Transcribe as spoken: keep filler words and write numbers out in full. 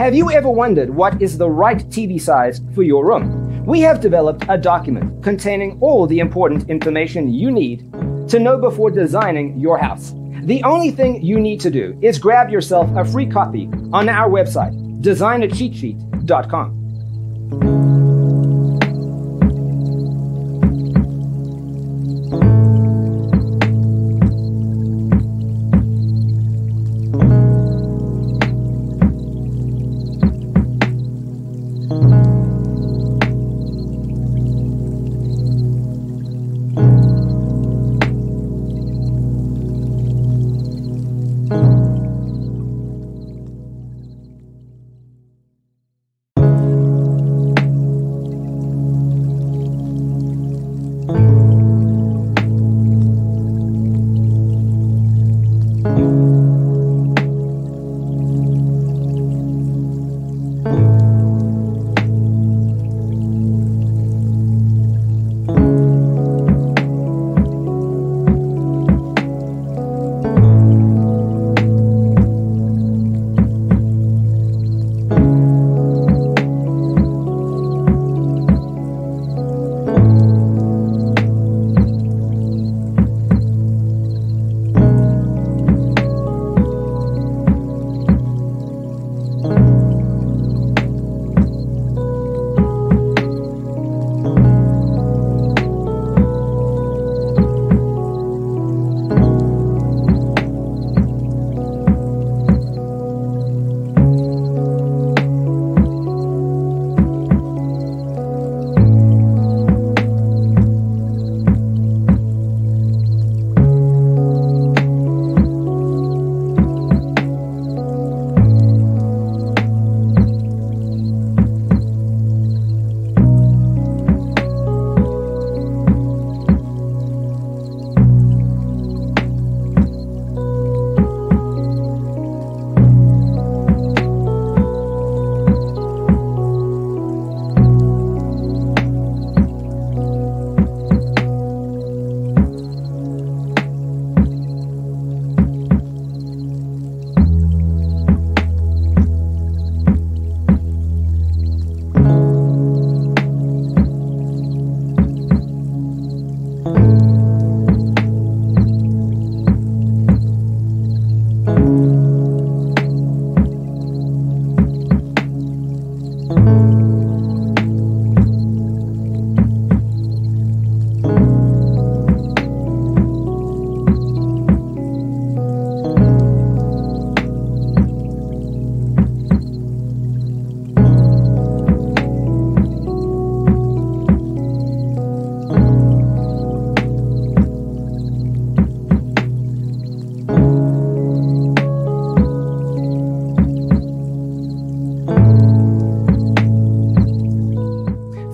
Have you ever wondered what is the right T V size for your room? We have developed a document containing all the important information you need to know before designing your house. The only thing you need to do is grab yourself a free copy on our website, designer cheat sheet dot com.